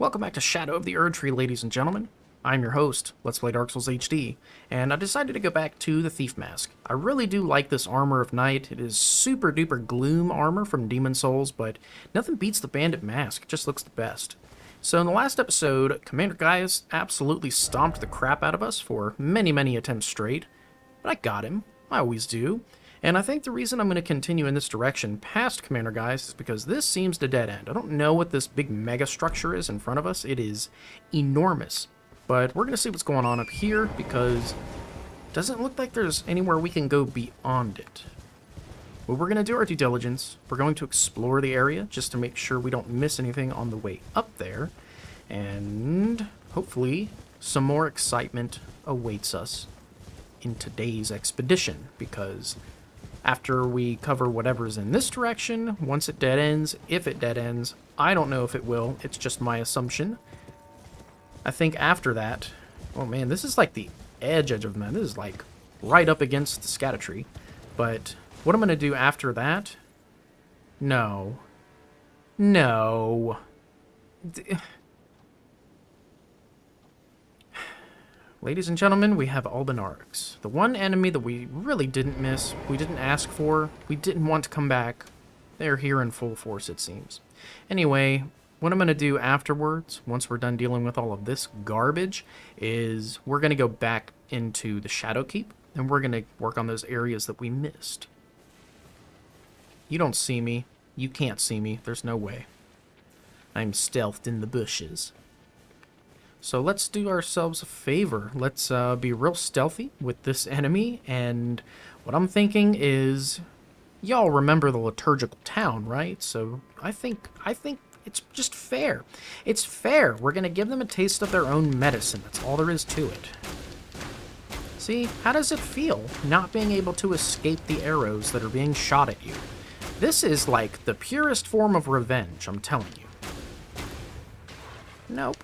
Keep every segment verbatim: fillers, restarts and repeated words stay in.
Welcome back to Shadow of the Erdtree, ladies and gentlemen. I'm your host, Let's Play Dark Souls H D, and I decided to go back to the Thief Mask. I really do like this Armor of Night. It is super duper gloom armor from Demon Souls, but nothing beats the Bandit Mask. It just looks the best. So in the last episode, Commander Gaius absolutely stomped the crap out of us for many, many attempts straight, but I got him. I always do. And I think the reason I'm going to continue in this direction past Commander Gaius is because this seems to dead end. I don't know what this big mega structure is in front of us. It is enormous. But we're going to see what's going on up here because it doesn't look like there's anywhere we can go beyond it. But we're going to do our due diligence. We're going to explore the area just to make sure we don't miss anything on the way up there. And hopefully some more excitement awaits us in today's expedition because after we cover whatever's in this direction, once it dead ends, if it dead ends, I don't know if it will, it's just my assumption. I think after that, oh man, this is like the edge edge of man. This is like right up against the Scadutree. But what I'm going to do after that, no. No. D Ladies and gentlemen, we have Albinaurics. The one enemy that we really didn't miss, we didn't ask for, we didn't want to come back. They're here in full force, it seems. Anyway, what I'm going to do afterwards, once we're done dealing with all of this garbage, is we're going to go back into the Shadow Keep, and we're going to work on those areas that we missed. You don't see me. You can't see me. There's no way. I'm stealthed in the bushes. So let's do ourselves a favor. Let's uh, be real stealthy with this enemy. And what I'm thinking is, y'all remember the liturgical town, right? So I think I think it's just fair. It's fair. We're gonna give them a taste of their own medicine. That's all there is to it. See, how does it feel not being able to escape the arrows that are being shot at you? This is like the purest form of revenge, I'm telling you. Nope.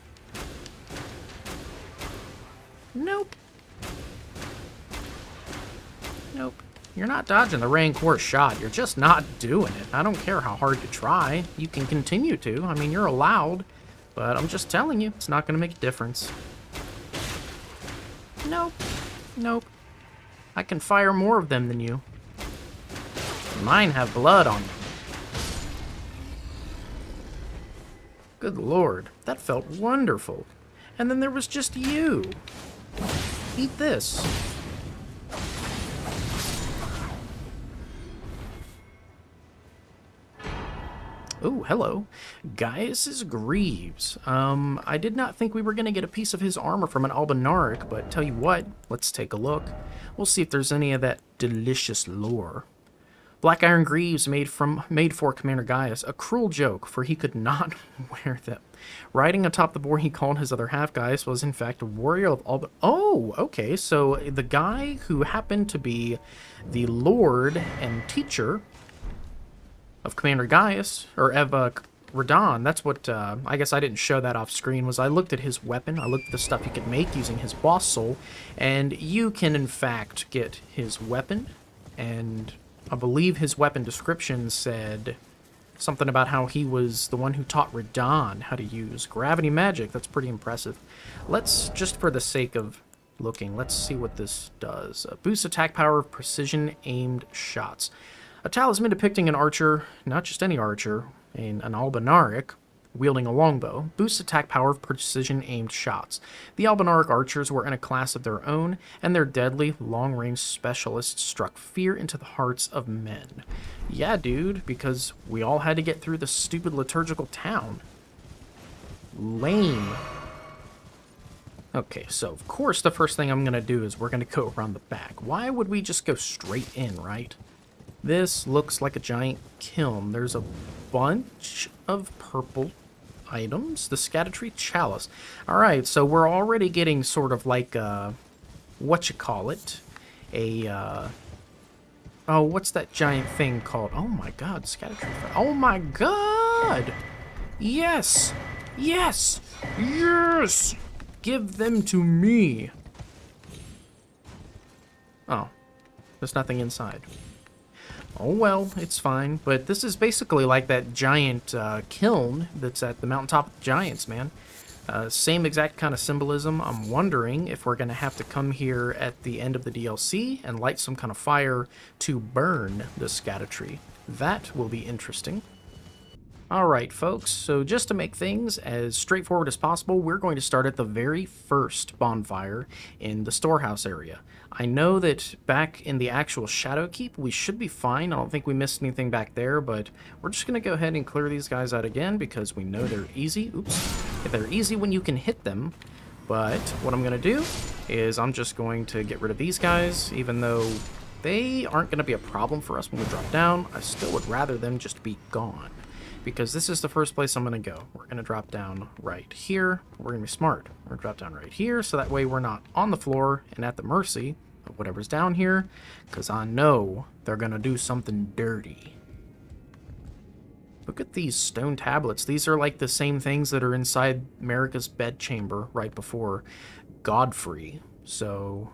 Nope. Nope. You're not dodging the Rancor shot. You're just not doing it. I don't care how hard you try. You can continue to. I mean, you're allowed. But I'm just telling you, it's not going to make a difference. Nope. Nope. I can fire more of them than you. Mine have blood on them. Good lord. That felt wonderful. And then there was just you. Eat this. Oh, hello. Gaius's Greaves. Um, I did not think we were going to get a piece of his armor from an Albinauric, but tell you what, let's take a look. We'll see if there's any of that delicious lore. Black iron greaves made from made for Commander Gaius, a cruel joke, for he could not wear them. Riding atop the boar he called his other half, Gaius was in fact a warrior of all. Oh, okay, so the guy who happened to be the lord and teacher of Commander Gaius, or Eva Radon, that's what, uh, I guess I didn't show that off screen, was I looked at his weapon, I looked at the stuff he could make using his boss soul, and you can in fact get his weapon, and I believe his weapon description said something about how he was the one who taught Radahn how to use gravity magic. That's pretty impressive. Let's, just for the sake of looking, let's see what this does. Uh, boosts attack power of precision-aimed shots. A talisman depicting an archer, not just any archer, an, an Albinauric, wielding a longbow, boosts attack power of precision-aimed shots. The Albinauric archers were in a class of their own, and their deadly, long-range specialists struck fear into the hearts of men. Yeah, dude, because we all had to get through the stupid liturgical town. Lame. Okay, so of course the first thing I'm going to do is we're going to go around the back. Why would we just go straight in, right? This looks like a giant kiln. There's a bunch of purple items. The Scadutree chalice. Alright, so we're already getting sort of like a, what you call it, a, uh, oh, what's that giant thing called? Oh my god, Scadutree. Oh my god! Yes! Yes! Yes! Give them to me! Oh, there's nothing inside. Oh well, it's fine. But this is basically like that giant uh, kiln that's at the mountaintop of the giants, man. Uh, same exact kind of symbolism. I'm wondering if we're going to have to come here at the end of the D L C and light some kind of fire to burn the Scadutree. That will be interesting. Alright folks, so just to make things as straightforward as possible, we're going to start at the very first bonfire in the storehouse area. I know that back in the actual Shadow Keep, we should be fine. I don't think we missed anything back there, but we're just going to go ahead and clear these guys out again because we know they're easy. Oops. They're easy when you can hit them, but what I'm going to do is I'm just going to get rid of these guys, even though they aren't going to be a problem for us when we drop down. I still would rather them just be gone. Because this is the first place I'm going to go. We're going to drop down right here. We're going to be smart. We're going to drop down right here, so that way we're not on the floor and at the mercy of whatever's down here, because I know they're going to do something dirty. Look at these stone tablets. These are like the same things that are inside Marika's bedchamber right before Godfrey. So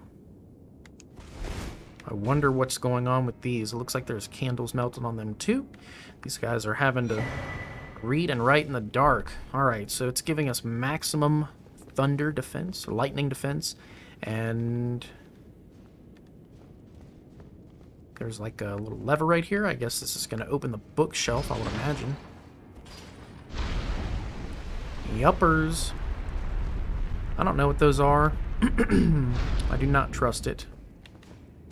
I wonder what's going on with these. It looks like there's candles melted on them too. These guys are having to read and write in the dark. Alright, so it's giving us maximum thunder defense, or lightning defense, and there's like a little lever right here. I guess this is going to open the bookshelf, I would imagine. Yuppers. I don't know what those are. I do not trust it.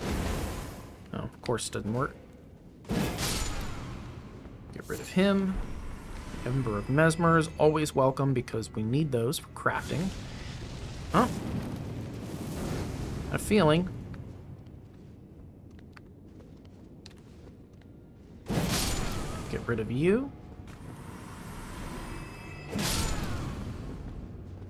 Oh, of course it doesn't work. Get rid of him. Ember of Messmer is always welcome because we need those for crafting. Oh. Got a feeling. Get rid of you.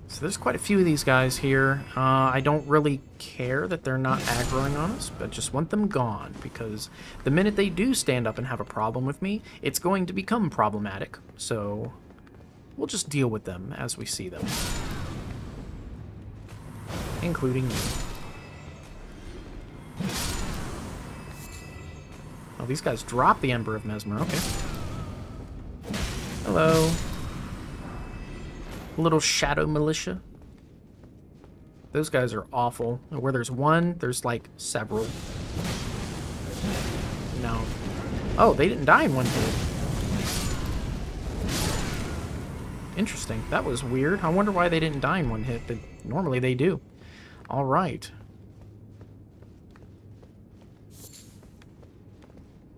So there's quite a few of these guys here. Uh, I don't really care that they're not aggroing on us, but just want them gone, because the minute they do stand up and have a problem with me, it's going to become problematic. So we'll just deal with them as we see them. Including you. Oh, these guys dropped the Ember of Messmer. Okay. Hello. Little shadow militia. Those guys are awful. Where there's one, there's like several. No. Oh, they didn't die in one hit. Interesting. That was weird. I wonder why they didn't die in one hit, but normally they do. All right.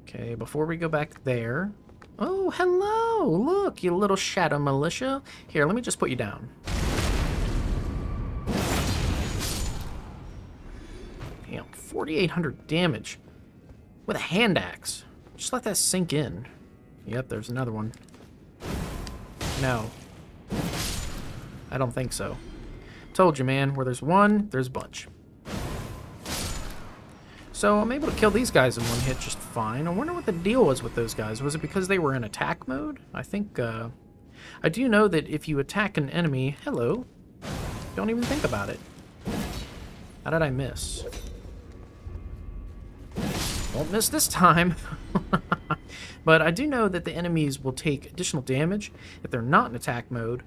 Okay, before we go back there... Oh, hello! Look, you little shadow militia. Here, let me just put you down. Damn, forty-eight hundred damage. With a hand axe. Just let that sink in. Yep, there's another one. No. I don't think so. Told you, man. Where there's one, there's a bunch. So I'm able to kill these guys in one hit just fine. I wonder what the deal was with those guys. Was it because they were in attack mode? I think, uh... I do know that if you attack an enemy... Hello. Don't even think about it. How did I miss? Won't miss this time. But I do know that the enemies will take additional damage if they're not in attack mode.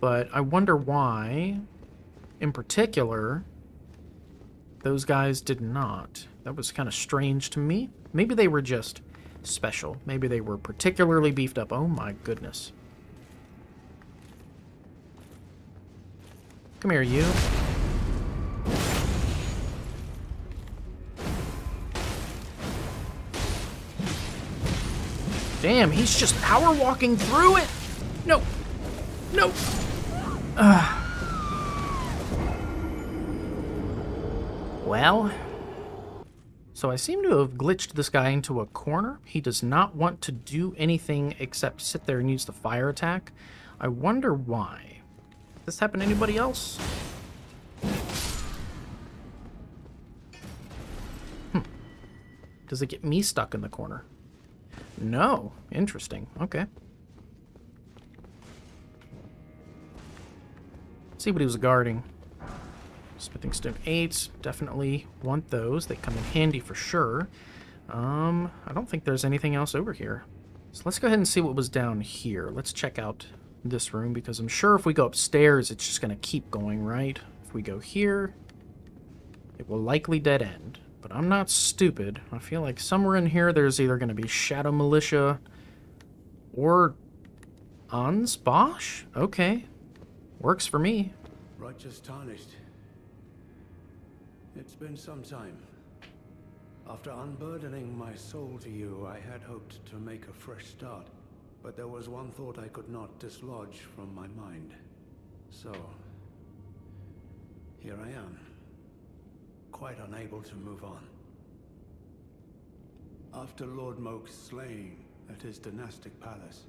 But I wonder why, in particular, those guys did not. That was kind of strange to me. Maybe they were just special. Maybe they were particularly beefed up. Oh my goodness. Come here, you. Damn, he's just power walking through it. No. No. Ugh. Well... So I seem to have glitched this guy into a corner. He does not want to do anything except sit there and use the fire attack. I wonder why. Does this happen to anybody else? Hmm. Does it get me stuck in the corner? No. Interesting. Okay. Let's see what he was guarding. Smithing stone eights, definitely want those. They come in handy for sure. Um, I don't think there's anything else over here. So let's go ahead and see what was down here. Let's check out this room, because I'm sure if we go upstairs, it's just going to keep going, right? If we go here, it will likely dead end. But I'm not stupid. I feel like somewhere in here, there's either going to be Shadow Militia or Ansbach? Okay. Works for me. Righteous Tarnished. It's been some time. After unburdening my soul to you, I had hoped to make a fresh start. But there was one thought I could not dislodge from my mind. So, here I am, quite unable to move on. After Lord Mohg's slaying at his dynastic palace,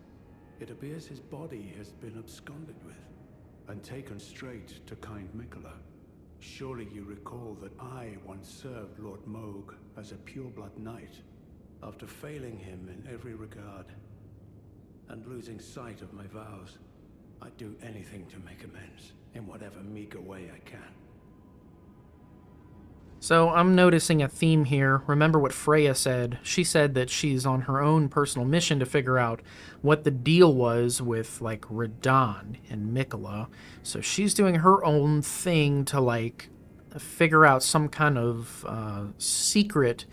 it appears his body has been absconded with and taken straight to kind Miquella. Surely you recall that I once served Lord Mohg as a pure-blood knight, after failing him in every regard and losing sight of my vows. I'd do anything to make amends, in whatever meager way I can. So I'm noticing a theme here. Remember what Freya said. She said that she's on her own personal mission to figure out what the deal was with, like, Radahn and Miquella. So she's doing her own thing to, like, figure out some kind of uh, secret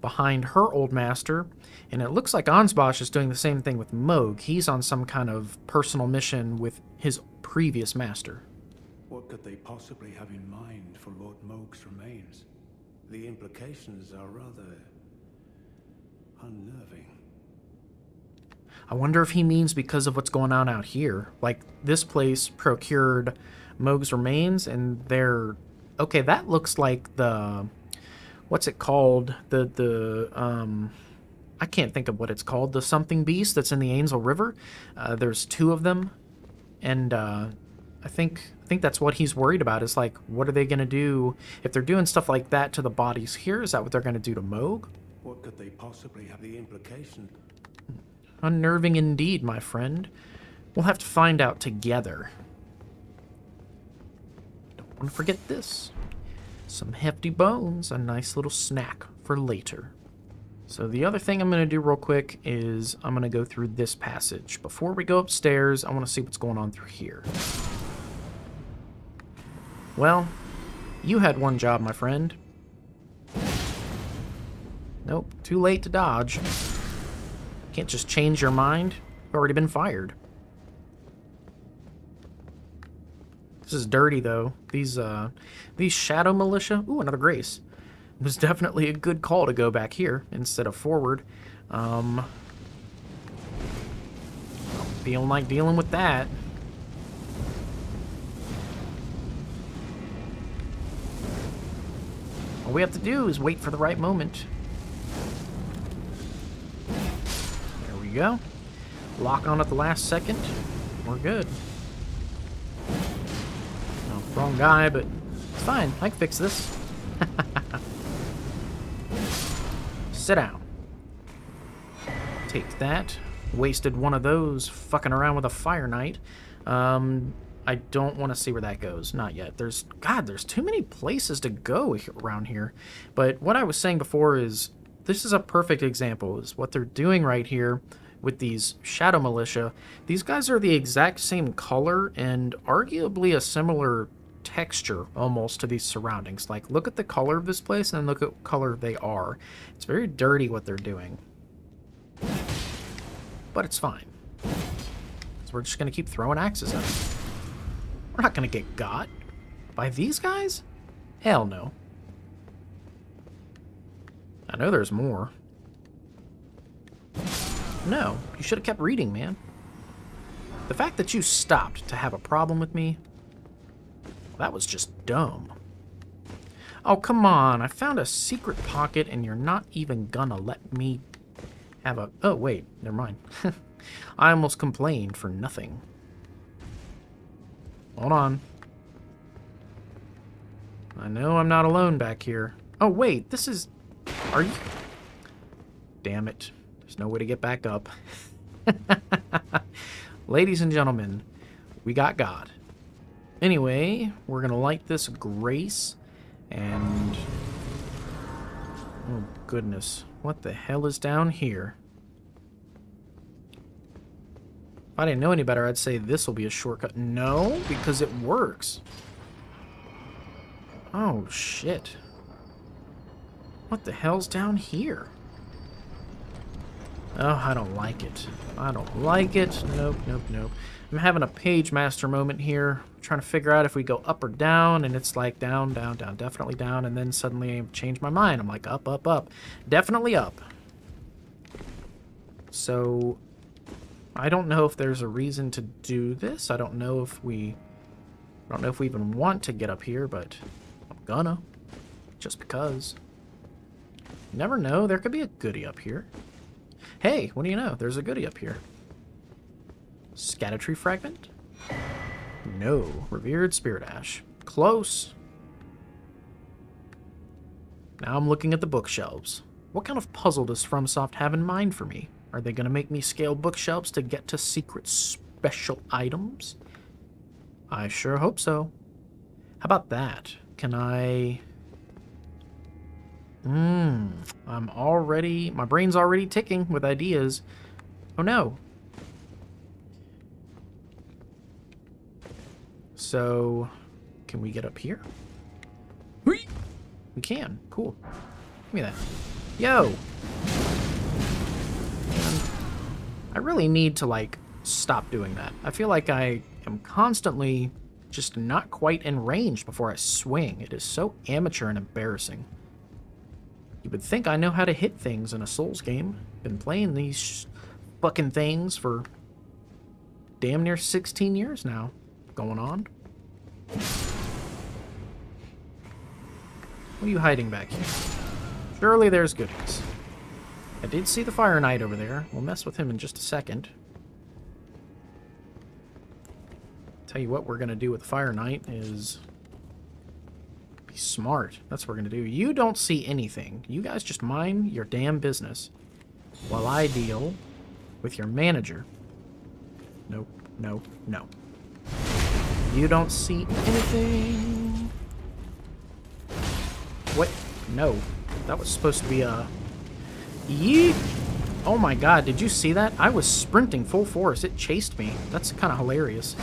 behind her old master. And it looks like Ansbach is doing the same thing with Mohg. He's on some kind of personal mission with his previous master. What could they possibly have in mind for Lord Mohg's remains? The implications are rather unnerving. I wonder if he means because of what's going on out here. Like, this place procured Mohg's remains, and they're... Okay, that looks like the... What's it called? The... the um, I can't think of what it's called. The something beast that's in the Ainsel River. Uh, there's two of them. And uh, I think... I think that's what he's worried about, is like, what are they going to do if they're doing stuff like that to the bodies here? Is that what they're going to do to Mohg? What could they possibly have the implication? Unnerving indeed, my friend. We'll have to find out together. Don't want to forget this. Some hefty bones, a nice little snack for later. So the other thing I'm going to do real quick is I'm going to go through this passage. Before we go upstairs, I want to see what's going on through here. Well, you had one job, my friend. Nope, too late to dodge. Can't just change your mind. You've already been fired. This is dirty, though. These, uh, these Shadow Militia... Ooh, another Grace. It was definitely a good call to go back here instead of forward. Um... Feeling like dealing with that. All we have to do is wait for the right moment. There we go. Lock on at the last second. We're good. Oh, wrong guy, but it's fine. I can fix this. Sit down. Take that. Wasted one of those fucking around with a Fire Knight. Um... I don't want to see where that goes. Not yet. There's... God, there's too many places to go around here. But what I was saying before is this is a perfect example, is what they're doing right here with these Shadow Militia. These guys are the exact same color and arguably a similar texture almost to these surroundings. Like, look at the color of this place and look at what color they are. It's very dirty what they're doing. But it's fine. So we're just going to keep throwing axes at them. We're not gonna get got by these guys? Hell no. I know there's more. No, you should have kept reading, man. The fact that you stopped to have a problem with me, that was just dumb. Oh, come on. I found a secret pocket and you're not even gonna let me have a... Oh, wait. Never mind. I almost complained for nothing. Hold on. I know I'm not alone back here. Oh, wait, this is... Are you... Damn it. There's no way to get back up. Ladies and gentlemen, we got God. Anyway, we're going to light this Grace, and... Oh, goodness. What the hell is down here? If I didn't know any better, I'd say this will be a shortcut. No, because it works. Oh, shit. What the hell's down here? Oh, I don't like it. I don't like it. Nope, nope, nope. I'm having a page master moment here. I'm trying to figure out if we go up or down, and it's like down, down, down, definitely down, and then suddenly I change my mind. I'm like up, up, up. Definitely up. So, I don't know if there's a reason to do this. I don't know if we... I don't know if we even want to get up here, but I'm gonna. Just because. You never know. There could be a goodie up here. Hey, what do you know? There's a goodie up here. Scadutree Fragment? No. Revered Spirit Ash. Close. Now I'm looking at the bookshelves. What kind of puzzle does FromSoft have in mind for me? Are they going to make me scale bookshelves to get to secret special items? I sure hope so. How about that? Can I... Mmm, I'm already... My brain's already ticking with ideas. Oh, no. So, can we get up here? We can. Cool. Give me that. Yo! And I really need to, like, stop doing that. I feel like I am constantly just not quite in range before I swing. It is so amateur and embarrassing. You would think I know how to hit things in a Souls game. Been playing these fucking things for damn near sixteen years now. Going on. What are you hiding back here? Surely there's goodies. I did see the Fire Knight over there. We'll mess with him in just a second. Tell you what we're going to do with the Fire Knight is... smart. That's what we're gonna do. You don't see anything. You guys just mind your damn business while I deal with your manager. Nope, no, no. You don't see anything. What? No. That was supposed to be a... Yeet! Oh my god, did you see that? I was sprinting full force. It chased me. That's kind of hilarious.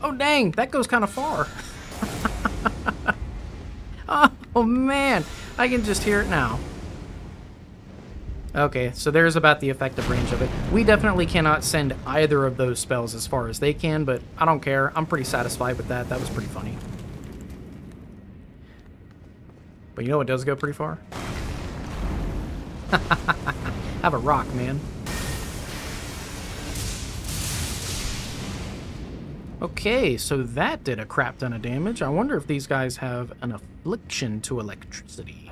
Oh, dang, that goes kind of far. Oh, man, I can just hear it now. Okay, so there's about the effective range of it. We definitely cannot send either of those spells as far as they can, but I don't care. I'm pretty satisfied with that. That was pretty funny. But you know what does go pretty far? Have a rock, man. Okay, so that did a crap ton of damage. I wonder if these guys have an affliction to electricity.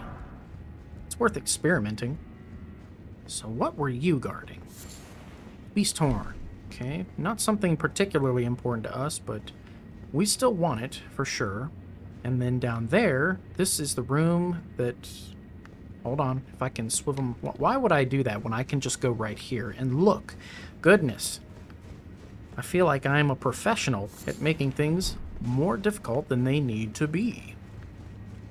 It's worth experimenting. So what were you guarding? Beast Horn. Okay, not something particularly important to us, but we still want it for sure. And then down there, this is the room that... Hold on, if I can swivel... Why would I do that when I can just go right here and look? Goodness. I feel like I'm a professional at making things more difficult than they need to be.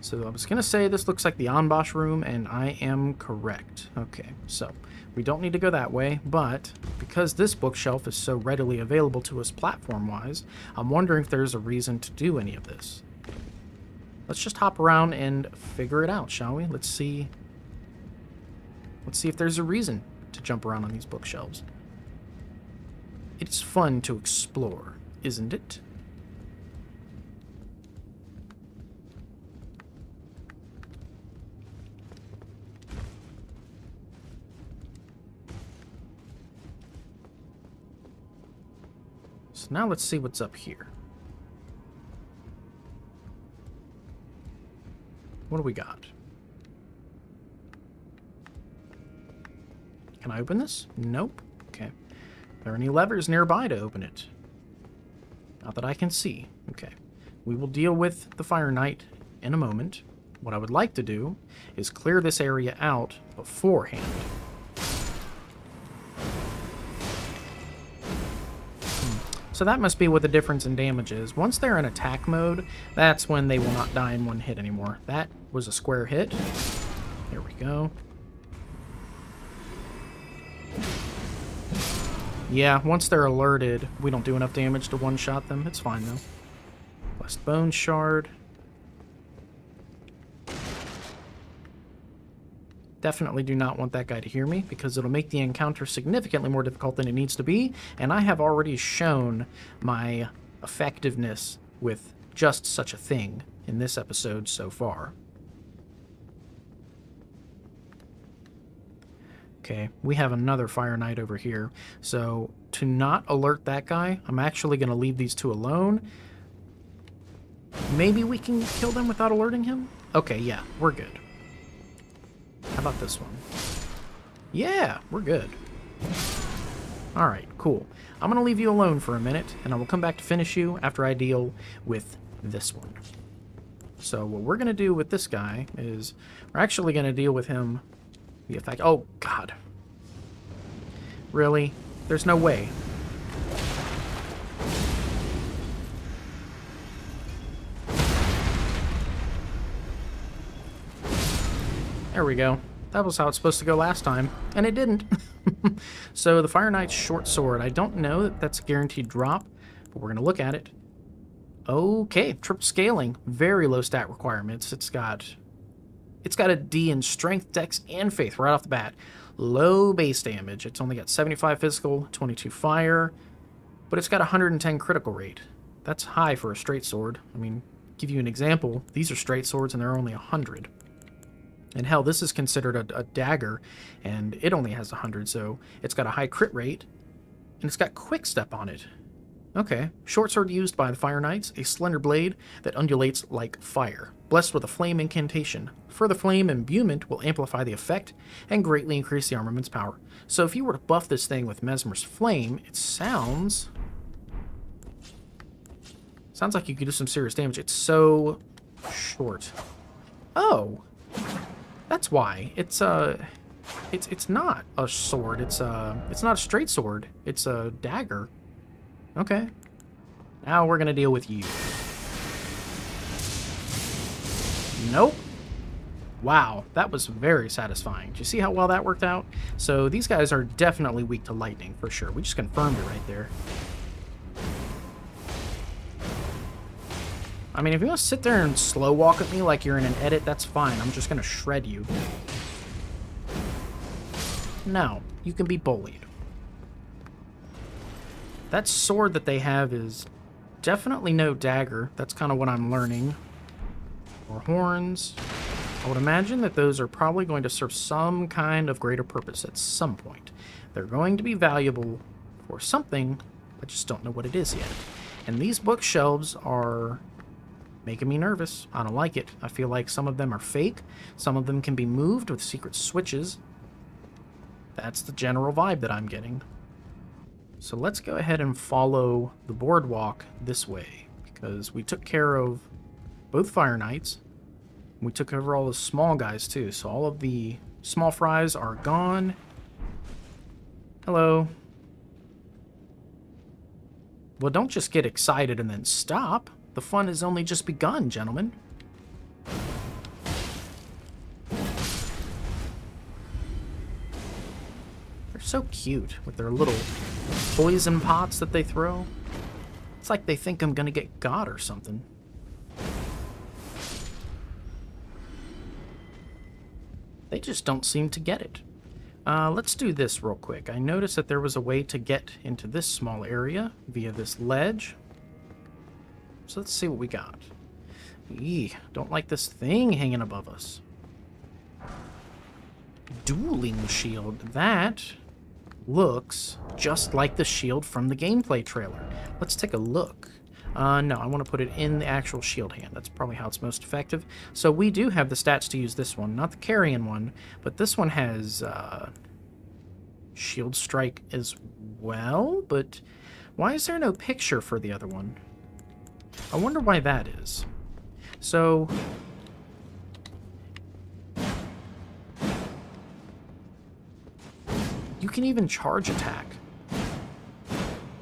So I was going to say this looks like the Ansbach room, and I am correct. Okay, so we don't need to go that way, but because this bookshelf is so readily available to us platform-wise, I'm wondering if there's a reason to do any of this. Let's just hop around and figure it out, shall we? Let's see. Let's see if there's a reason to jump around on these bookshelves. It's fun to explore, isn't it? So now let's see what's up here. What do we got? Can I open this? Nope. Okay. Are there any levers nearby to open it? Not that I can see. Okay. We will deal with the Fire Knight in a moment. What I would like to do is clear this area out beforehand. Hmm. So that must be what the difference in damage is. Once they're in attack mode, that's when they will not die in one hit anymore. That was a square hit. There we go. Yeah, once they're alerted, we don't do enough damage to one-shot them. It's fine, though. Blessed Bone Shard. Definitely do not want that guy to hear me, because it'll make the encounter significantly more difficult than it needs to be, and I have already shown my effectiveness with just such a thing in this episode so far. Okay, we have another Fire Knight over here, so to not alert that guy, I'm actually going to leave these two alone. Maybe we can kill them without alerting him? Okay, yeah, we're good. How about this one? Yeah, we're good. Alright, cool. I'm going to leave you alone for a minute, and I will come back to finish you after I deal with this one. So what we're going to do with this guy is we're actually going to deal with him... The effect. Oh, God. Really? There's no way. There we go. That was how it's supposed to go last time, and it didn't. So the Fire Knight's short sword. I don't know that that's a guaranteed drop, but we're going to look at it. Okay, Tripped Scaling. Very low stat requirements. It's got... It's got a D in Strength, Dex, and Faith right off the bat. Low base damage. It's only got seventy-five physical, twenty-two fire, but it's got one hundred ten critical rate. That's high for a straight sword. I mean, give you an example. These are straight swords, and they're only one hundred. And hell, this is considered a, a dagger, and it only has one hundred, so it's got a high crit rate, and it's got Quick Step on it. Okay. Short sword used by the Fire Knights, a slender blade that undulates like fire. Blessed with a flame incantation. Further flame imbuement will amplify the effect and greatly increase the armament's power. So if you were to buff this thing with Messmer's Flame, it sounds... Sounds like you could do some serious damage. It's so short. Oh! That's why. It's, uh... It's, it's not a sword. It's, uh... It's not a straight sword. It's a dagger. Okay. Now we're gonna deal with you. Nope. Wow, that was very satisfying. Do you see how well that worked out? So these guys are definitely weak to lightning, for sure. We just confirmed it right there. I mean, if you want to sit there and slow walk at me like you're in an edit, that's fine. I'm just gonna shred you. No, you can be bullied. That sword that they have is definitely no dagger. That's kind of what I'm learning. Or horns. I would imagine that those are probably going to serve some kind of greater purpose at some point. They're going to be valuable for something. I just don't know what it is yet. And these bookshelves are making me nervous. I don't like it. I feel like some of them are fake. Some of them can be moved with secret switches. That's the general vibe that I'm getting. So let's go ahead and follow the boardwalk this way, because we took care of both Fire Knights. We took over all the small guys too, so all of the small fries are gone. Hello. Well, don't just get excited and then stop. The fun has only just begun, gentlemen. They're so cute with their little poison pots that they throw. It's like they think I'm gonna get God or something. They just don't seem to get it. Uh, let's do this real quick. I noticed that there was a way to get into this small area via this ledge. So let's see what we got. Eee, don't like this thing hanging above us. Dueling shield. That looks just like the shield from the gameplay trailer. Let's take a look. Uh, no, I want to put it in the actual shield hand. That's probably how it's most effective. So we do have the stats to use this one, not the Carian one, but this one has uh, shield strike as well. But why is there no picture for the other one? I wonder why that is. So you can even charge attack.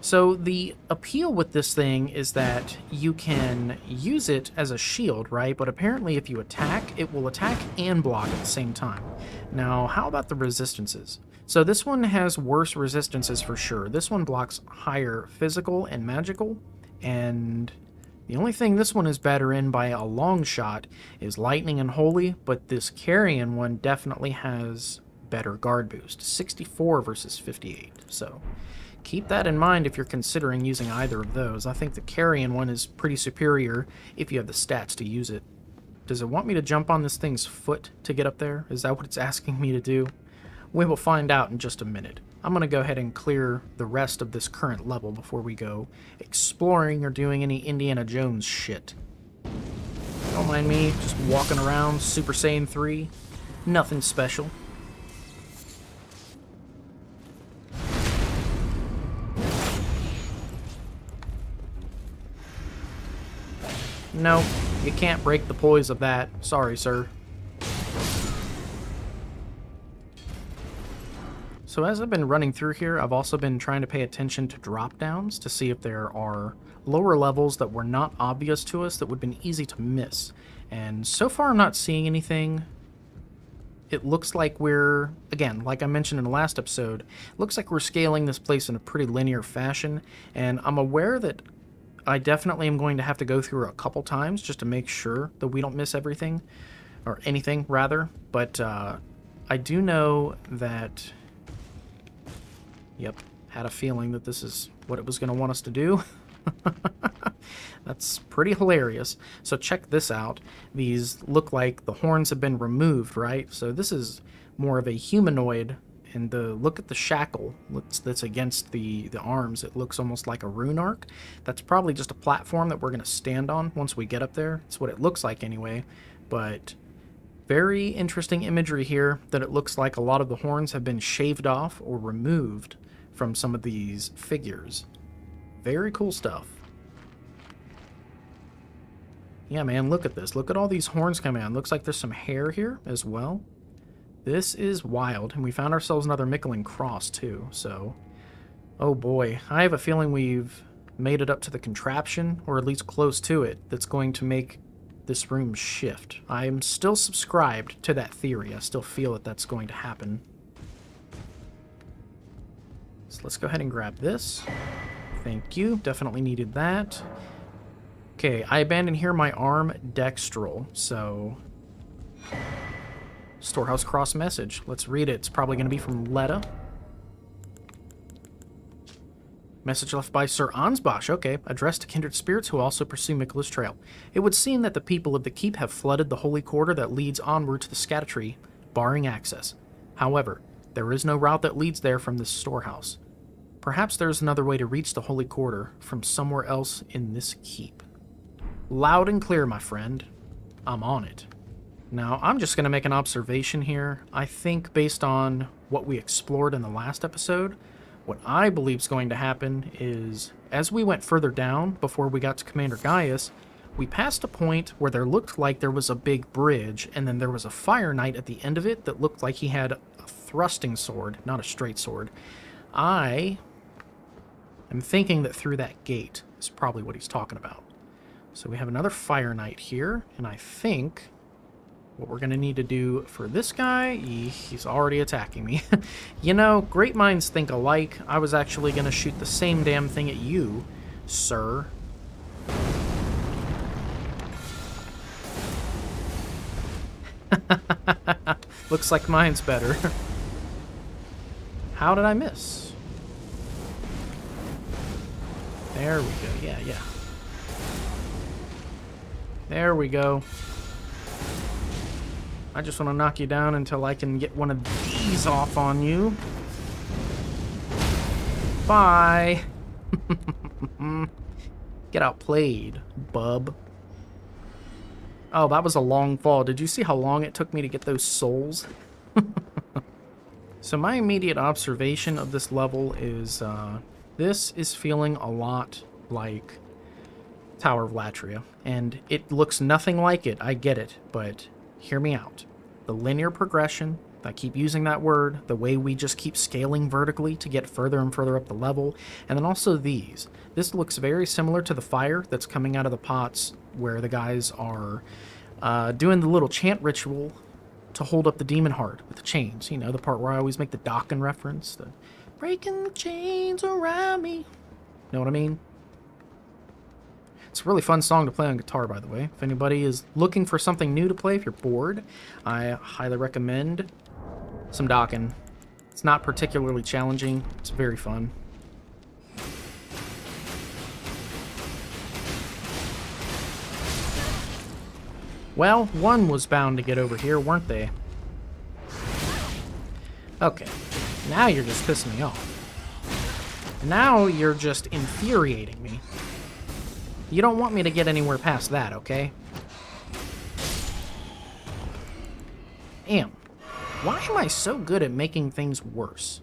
So the appeal with this thing is that you can use it as a shield, right? But apparently if you attack, it will attack and block at the same time. Now, how about the resistances? So this one has worse resistances for sure. This one blocks higher physical and magical, and the only thing this one is better in by a long shot is lightning and holy, but this Carian one definitely has better guard boost, sixty-four versus fifty-eight, so keep that in mind if you're considering using either of those. I think the Carian one is pretty superior if you have the stats to use it. Does it want me to jump on this thing's foot to get up there? Is that what it's asking me to do? We will find out in just a minute. I'm going to go ahead and clear the rest of this current level before we go exploring or doing any Indiana Jones shit. Don't mind me, just walking around, Super Saiyan three. Nothing special. No, you can't break the poise of that. Sorry, sir. So as I've been running through here, I've also been trying to pay attention to drop-downs to see if there are lower levels that were not obvious to us that would have been easy to miss. And so far I'm not seeing anything. It looks like we're, again, like I mentioned in the last episode, it looks like we're scaling this place in a pretty linear fashion, and I'm aware that I definitely am going to have to go through a couple times just to make sure that we don't miss everything, or anything, rather. But uh, I do know that, yep, had a feeling that this is what it was going to want us to do. That's pretty hilarious. So check this out. These look like the horns have been removed, right? So this is more of a humanoid. And the, look at the shackle that's against the, the arms. It looks almost like a rune arc. That's probably just a platform that we're going to stand on once we get up there. It's what it looks like anyway. But very interesting imagery here that it looks like a lot of the horns have been shaved off or removed from some of these figures. Very cool stuff. Yeah, man, look at this. Look at all these horns coming out. Looks like there's some hair here as well. This is wild, and we found ourselves another Miquella cross, too, so... Oh boy, I have a feeling we've made it up to the contraption, or at least close to it, that's going to make this room shift. I am still subscribed to that theory. I still feel that that's going to happen. So let's go ahead and grab this. Thank you, definitely needed that. Okay, I abandon here my arm dextrol, so... Storehouse cross message. Let's read it. It's probably going to be from Letta. Message left by Sir Ansbach. Okay. Addressed to kindred spirits who also pursue Miquella's trail. It would seem that the people of the keep have flooded the holy quarter that leads onward to the Scadutree, barring access. However, there is no route that leads there from this storehouse. Perhaps there is another way to reach the holy quarter from somewhere else in this keep. Loud and clear, my friend. I'm on it. Now, I'm just going to make an observation here. I think based on what we explored in the last episode, what I believe is going to happen is, as we went further down before we got to Commander Gaius, we passed a point where there looked like there was a big bridge, and then there was a Fire Knight at the end of it that looked like he had a thrusting sword, not a straight sword. I am thinking that through that gate is probably what he's talking about. So we have another Fire Knight here, and I think... what we're going to need to do for this guy, he, he's already attacking me. You know, great minds think alike. I was actually going to shoot the same damn thing at you, sir. Looks like mine's better. How did I miss? There we go. Yeah, yeah. There we go. I just want to knock you down until I can get one of these off on you. Bye. Get outplayed, bub. Oh, that was a long fall. Did you see how long it took me to get those souls? So my immediate observation of this level is uh, this is feeling a lot like Tower of Latria. And it looks nothing like it. I get it, but... hear me out. The linear progression, I keep using that word, the way we just keep scaling vertically to get further and further up the level, and then also these. This looks very similar to the fire that's coming out of the pots where the guys are uh, doing the little chant ritual to hold up the demon heart with the chains. You know, the part where I always make the Dokken reference, the breaking the chains around me. Know what I mean? It's a really fun song to play on guitar, by the way. If anybody is looking for something new to play, if you're bored, I highly recommend some Dokken. It's not particularly challenging. It's very fun. Well, one was bound to get over here, weren't they? Okay. Now you're just pissing me off. Now you're just infuriating me. You don't want me to get anywhere past that, okay? Damn. Why am I so good at making things worse?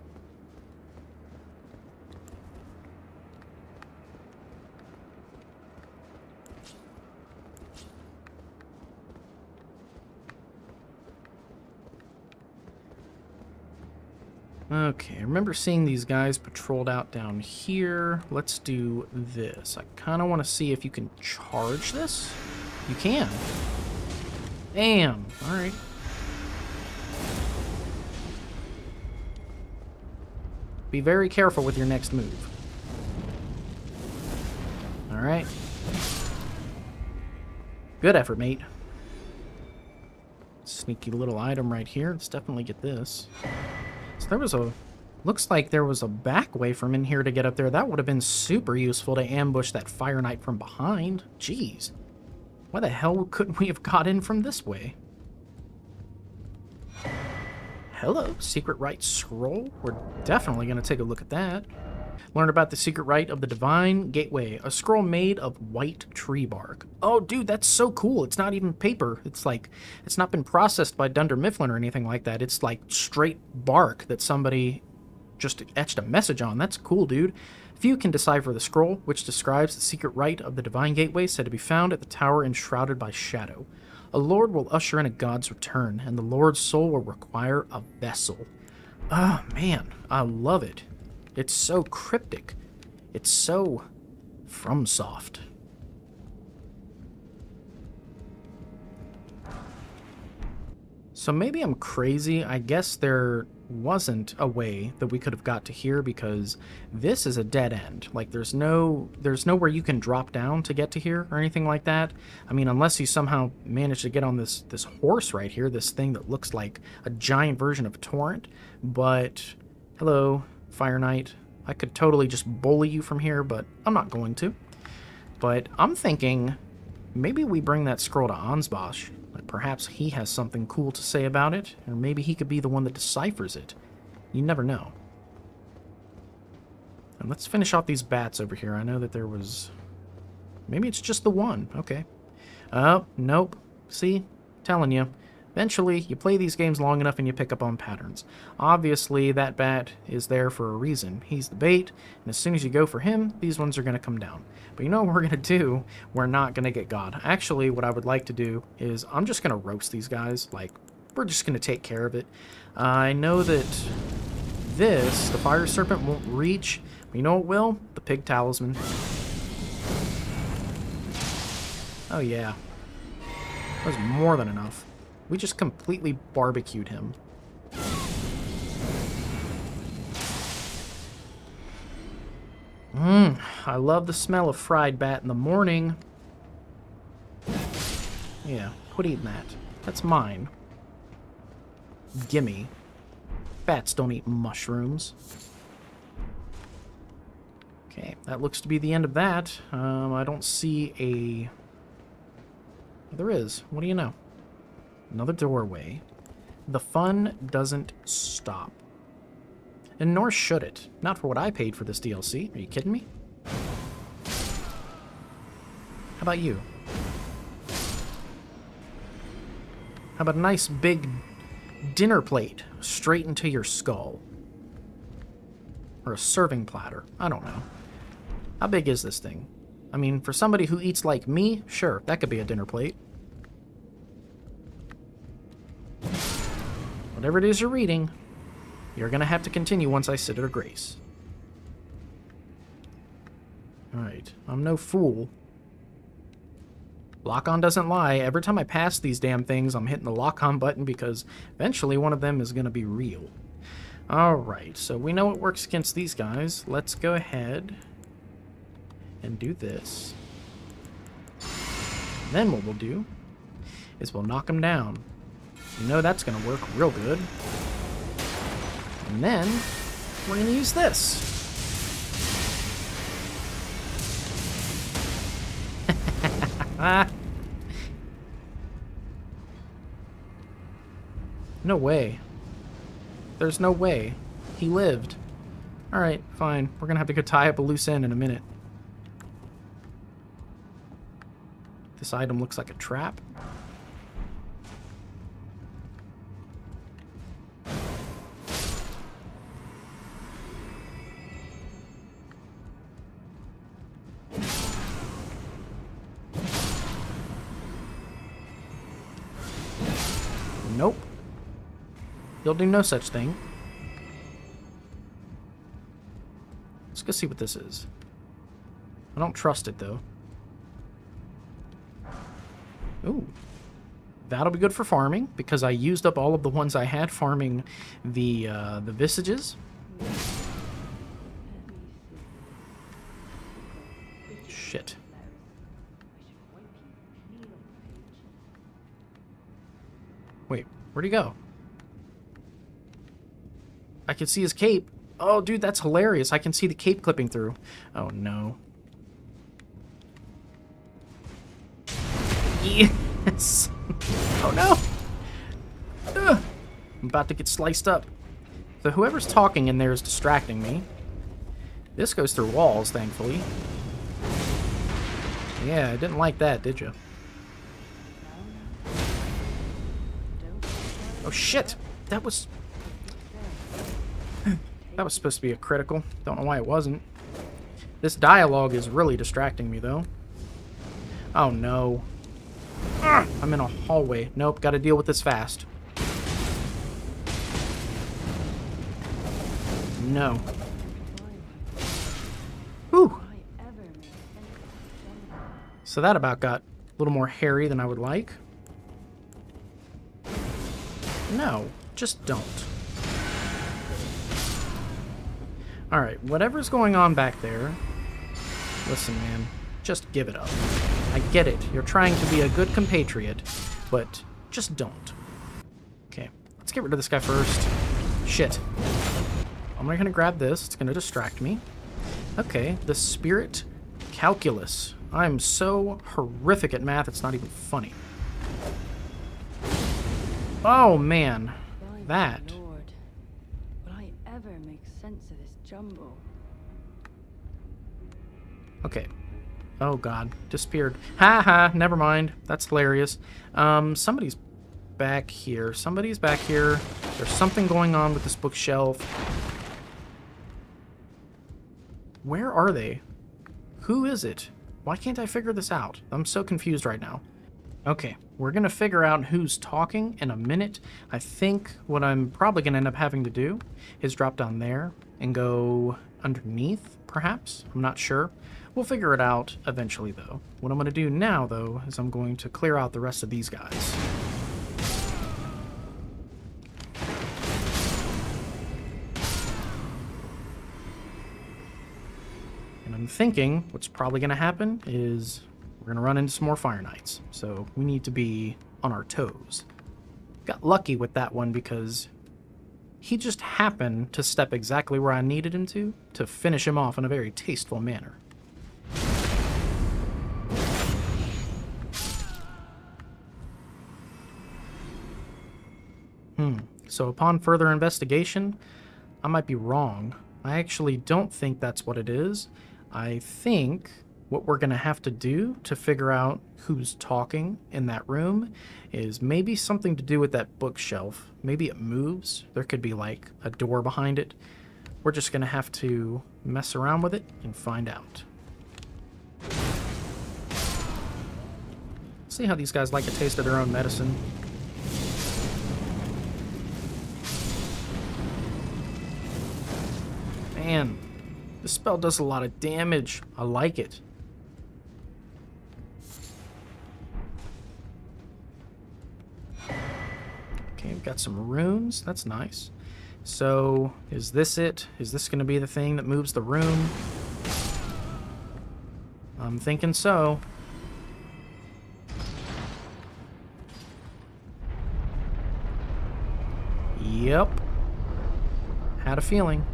Okay, I remember seeing these guys patrolled out down here. Let's do this. I kind of want to see if you can charge this. You can. Damn. All right. Be very careful with your next move. All right. Good effort, mate. Sneaky little item right here. Let's definitely get this. So there was a, looks like there was a back way from in here to get up there. That would have been super useful to ambush that Fire Knight from behind. Jeez. Why the hell couldn't we have got in from this way? Hello, secret rite scroll. We're definitely going to take a look at that. Learn about the secret rite of the Divine Gateway, a scroll made of white tree bark. Oh, dude, that's so cool. It's not even paper. It's like, it's not been processed by Dunder Mifflin or anything like that. It's like straight bark that somebody just etched a message on. That's cool, dude. Few can decipher the scroll, which describes the secret rite of the Divine Gateway, said to be found at the tower enshrouded by shadow. A lord will usher in a god's return, and the lord's soul will require a vessel. Ah, man, I love it. It's so cryptic. It's so FromSoft. So maybe I'm crazy. I guess there wasn't a way that we could have got to here because this is a dead end. Like there's no there's nowhere you can drop down to get to here or anything like that. I mean, unless you somehow manage to get on this this horse right here, this thing that looks like a giant version of a torrent. But hello, Fire Knight. I could totally just bully you from here, but I'm not going to. But I'm thinking maybe we bring that scroll to Ansbach. Like perhaps he has something cool to say about it, or maybe he could be the one that deciphers it. You never know. And let's finish off these bats over here. I know that there was... Maybe it's just the one. Okay. Oh, nope. See? Telling you. Eventually, you play these games long enough and you pick up on patterns. Obviously, that bat is there for a reason. He's the bait, and as soon as you go for him, these ones are going to come down. But you know what we're going to do? We're not going to get God. Actually, what I would like to do is I'm just going to roast these guys. Like, we're just going to take care of it. Uh, I know that this, the fire serpent, won't reach. But you know what will? The pig talisman. Oh, yeah. That was more than enough. We just completely barbecued him. Mmm, I love the smell of fried bat in the morning. Yeah, quit eating that. That's mine. Gimme. Bats don't eat mushrooms. Okay, that looks to be the end of that. Um, I don't see a... Oh, there is. What do you know? Another doorway. The fun doesn't stop. And nor should it. Not for what I paid for this D L C. Are you kidding me? How about you? How about a nice big dinner plate straight into your skull? Or a serving platter. I don't know. How big is this thing? I mean, for somebody who eats like me, sure, that could be a dinner plate. Whatever it is you're reading, you're going to have to continue once I sit at her grace. Alright, I'm no fool. Lock-on doesn't lie. Every time I pass these damn things, I'm hitting the lock-on button because eventually one of them is going to be real. Alright, so we know it works against these guys. Let's go ahead and do this. Then what we'll do is we'll knock them down. You know that's going to work real good. And then we're going to use this. Ah. No way. There's no way. He lived. Alright, fine. We're gonna have to go tie up a loose end in a minute. This item looks like a trap. Nope. You'll do no such thing. Let's go see what this is. I don't trust it, though. Ooh. That'll be good for farming, because I used up all of the ones I had farming the, uh, the visages. Shit. Wait, where'd he go? I can see his cape. Oh, dude, that's hilarious. I can see the cape clipping through. Oh, no. Yes. Oh, no. Ugh. I'm about to get sliced up. So whoever's talking in there is distracting me. This goes through walls, thankfully. Yeah, I didn't like that, did you? Oh shit! That was... that was supposed to be a critical. Don't know why it wasn't. This dialogue is really distracting me, though. Oh no. Ugh, I'm in a hallway. Nope, gotta deal with this fast. No. Whew. So that about got a little more hairy than I would like. No, just don't. Alright, whatever's going on back there... Listen, man, just give it up. I get it. You're trying to be a good compatriot, but just don't. Okay, let's get rid of this guy first. Shit. I'm not gonna grab this. It's gonna distract me. Okay, the spirit calculus. I'm so horrific at math, it's not even funny. Oh man, that. Lord, will I ever make sense of this jumble? Okay. Oh god, disappeared. Ha ha, never mind. That's hilarious. Um, somebody's back here. Somebody's back here. There's something going on with this bookshelf. Where are they? Who is it? Why can't I figure this out? I'm so confused right now. Okay, we're going to figure out who's talking in a minute. I think what I'm probably going to end up having to do is drop down there and go underneath, perhaps. I'm not sure. We'll figure it out eventually, though. What I'm going to do now, though, is I'm going to clear out the rest of these guys. And I'm thinking what's probably going to happen is... we're going to run into some more Fire Knights, so we need to be on our toes. Got lucky with that one because he just happened to step exactly where I needed him to, to finish him off in a very tasteful manner. Hmm, so upon further investigation, I might be wrong. I actually don't think that's what it is. I think... what we're going to have to do to figure out who's talking in that room is maybe something to do with that bookshelf. Maybe it moves. There could be like a door behind it. We're just going to have to mess around with it and find out. See how these guys like a taste of their own medicine. Man, this spell does a lot of damage. I like it. Okay, we've got some runes. That's nice. So, is this it? Is this going to be the thing that moves the room? I'm thinking so. Yep. Had a feeling.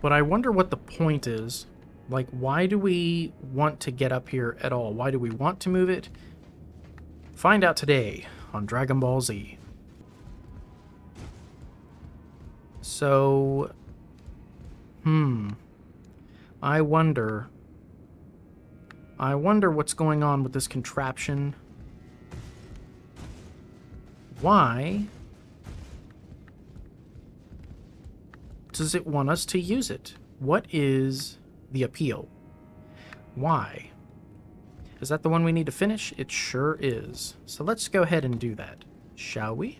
But I wonder what the point is. Like, why do we want to get up here at all? Why do we want to move it? Find out today on Dragon Ball Z. So, hmm. I wonder. I wonder what's going on with this contraption. Why does it want us to use it? What is the appeal? Why? Is that the one we need to finish? It sure is. So let's go ahead and do that, shall we?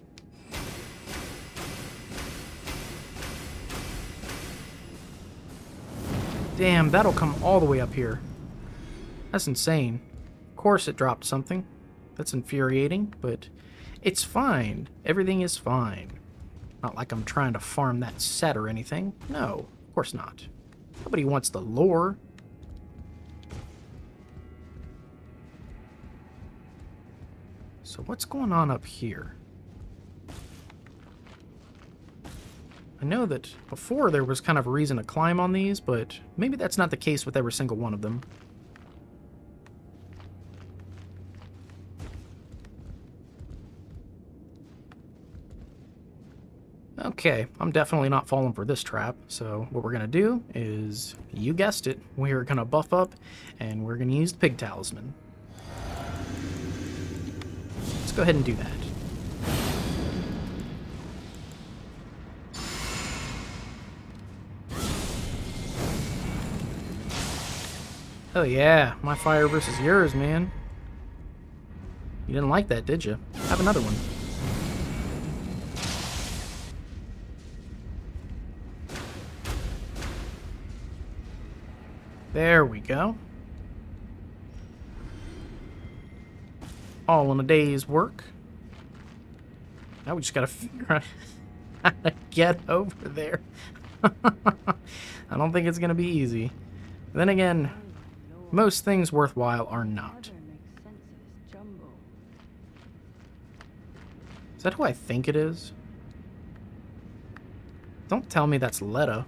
Damn, that'll come all the way up here. That's insane. Of course it dropped something. That's infuriating, but it's fine. Everything is fine. Not like I'm trying to farm that set or anything. No, of course not. Nobody wants the lore. So what's going on up here? I know that before there was kind of a reason to climb on these, but maybe that's not the case with every single one of them. Okay, I'm definitely not falling for this trap, so what we're going to do is, you guessed it, we're going to buff up, and we're going to use the Pig Talisman. Let's go ahead and do that. Oh yeah, my fire versus yours, man. You didn't like that, did you? Have another one. There we go. All in a day's work. Now we just gotta figure out how to get over there. I don't think it's gonna be easy. Then again, most things worthwhile are not. Is that who I think it is? Don't tell me that's Letta.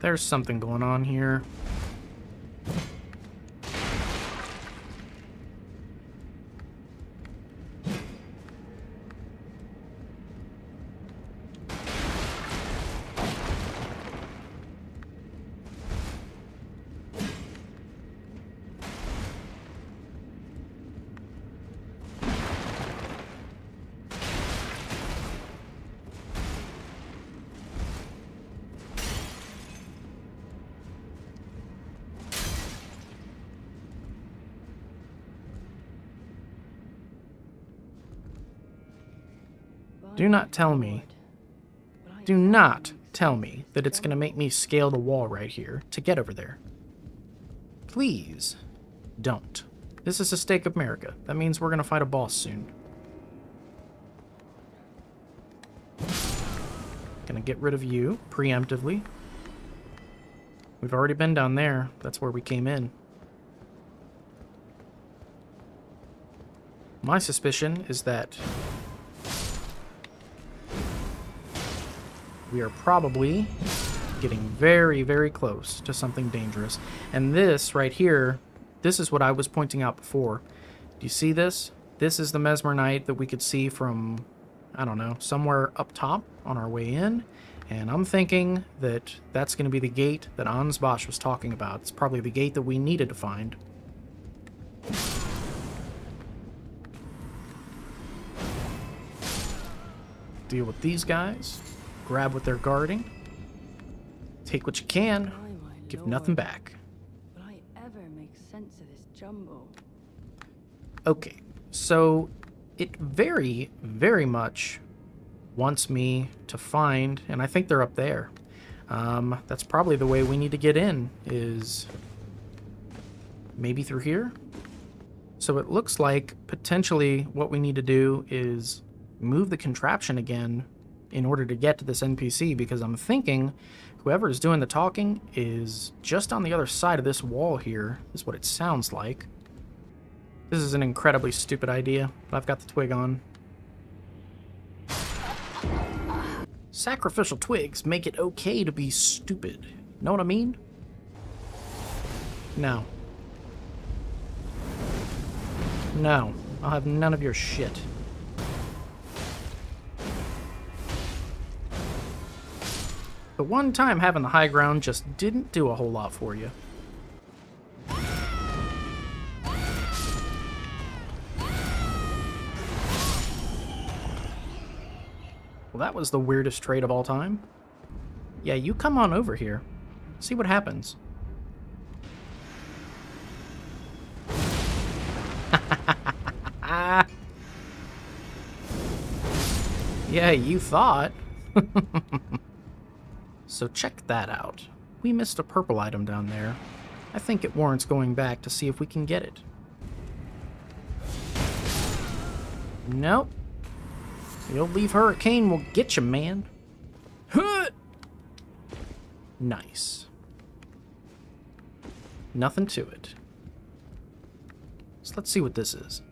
There's something going on here. Do not tell me, do not tell me that it's going to make me scale the wall right here to get over there. Please don't. This is the stake of Marika. That means we're going to fight a boss soon. Going to get rid of you preemptively. We've already been down there. That's where we came in. My suspicion is that we are probably getting very, very close to something dangerous. And this right here, this is what I was pointing out before. Do you see this? This is the Messmer Knight that we could see from, I don't know, somewhere up top on our way in. And I'm thinking that that's going to be the gate that Ansbach was talking about. It's probably the gate that we needed to find. Deal with these guys. Grab what they're guarding. Take what you can. Give nothing back. Will I ever make sense of this jumble? Okay, so it very, very much wants me to find, and I think they're up there. Um, that's probably the way we need to get in, is maybe through here? So it looks like potentially what we need to do is move the contraption again in order to get to this N P C, because I'm thinking whoever is doing the talking is just on the other side of this wall here, is what it sounds like. This is an incredibly stupid idea, but I've got the twig on. Sacrificial twigs make it okay to be stupid. Know what I mean? No. No. I'll have none of your shit. The one time having the high ground just didn't do a whole lot for you. Well, that was the weirdest trade of all time. Yeah, you come on over here. See what happens. Yeah, you thought. So check that out. We missed a purple item down there. I think it warrants going back to see if we can get it. Nope. The old leaf hurricane will get you, man. Huh! Nice. Nothing to it. So let's see what this is.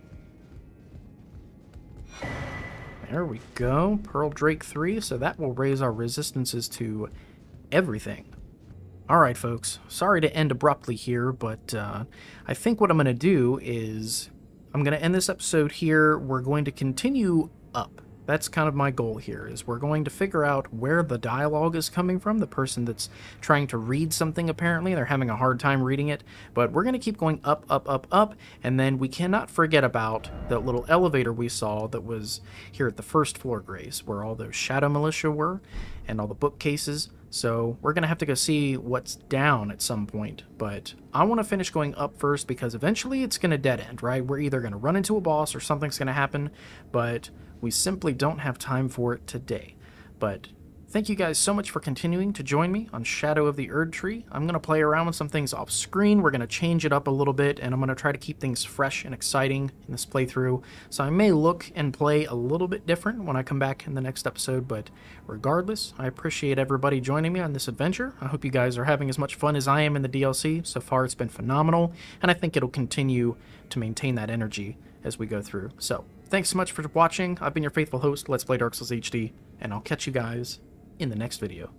There we go. Pearl Drake three, so that will raise our resistances to everything. Alright, folks. Sorry to end abruptly here, but uh, I think what I'm going to do is I'm going to end this episode here. We're going to continue up. That's kind of my goal here, is we're going to figure out where the dialogue is coming from, the person that's trying to read something apparently. They're having a hard time reading it, but we're going to keep going up, up, up, up, and then we cannot forget about that little elevator we saw that was here at the first floor, Grace, where all those shadow militia were and all the bookcases. So we're going to have to go see what's down at some point, but I want to finish going up first because eventually it's going to dead end, right? We're either going to run into a boss or something's going to happen, but we simply don't have time for it today. But thank you guys so much for continuing to join me on Shadow of the Erdtree. I'm going to play around with some things off screen. We're going to change it up a little bit, and I'm going to try to keep things fresh and exciting in this playthrough. So I may look and play a little bit different when I come back in the next episode, but regardless, I appreciate everybody joining me on this adventure. I hope you guys are having as much fun as I am in the D L C. So far, it's been phenomenal, and I think it'll continue to maintain that energy as we go through. So thanks so much for watching. I've been your faithful host, Let's Play Dark Souls H D, and I'll catch you guys in the next video.